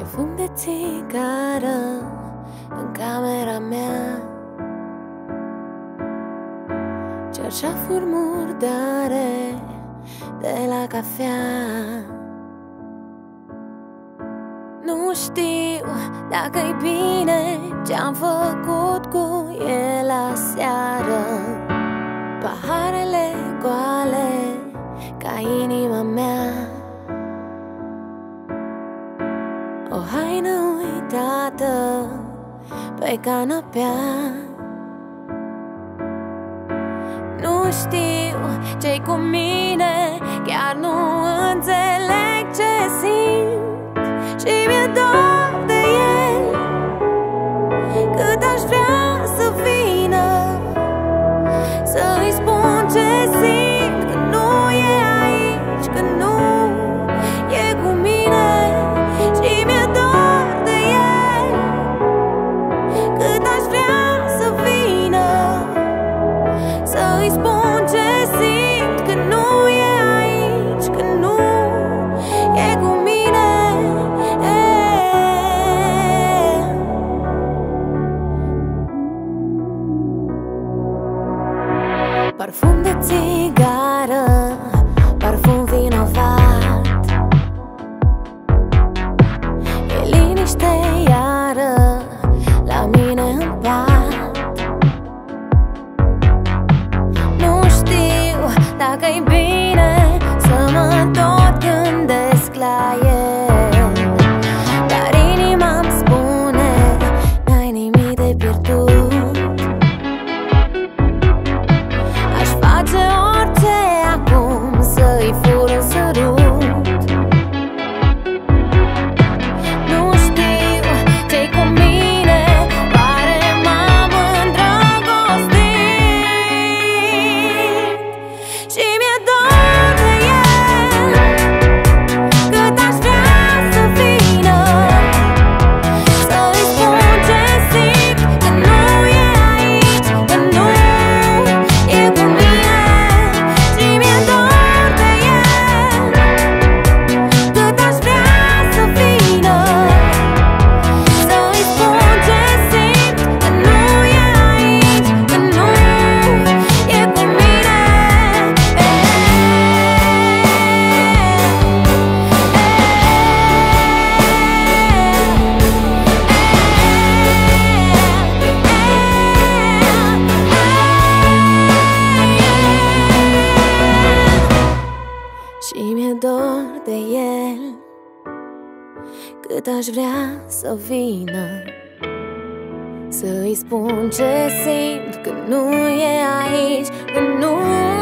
E fum de țigară în camera mea, cearșafuri murdare de la cafea. Nu știu dacă-i bine ce-am făcut cu el aseară. Paharele goale ca inima mea, o haină uitată pe canapea. Nu știu ce-i cu mine, chiar nu înțeleg ce simt și mi-e dor de el. Cât aș vrea să vină să-i spun ce simt, că nu e aici, că nu e cu mine și mi-e dor de el. Cât aș vrea să vină să-i spun ce simt, că nu e aici, că nu e cu mine. Parfum de țigară, parfum vinovat. E liniște iară la mine în pat. Nu știu dacă-i bine să mă tot gândesc la el, dar inima-mi spune n-ai nimic de pierdut. Aș face orice acum să-i fur un sărut. Nu știu ce-i cu mine, oare m-am îndrăgostit și mi-e dor de el. Cât aș vrea să vină să-i spun ce simt, că nu e aici, că nu e cu mine și mi-e dor de el. Cât aș vrea să vină să-i spun ce simt, că nu e aici, că nu e cu mine. Și mi-e dor de el. Cât aș vrea să vină să-i spun ce simt, că nu e aici, că nu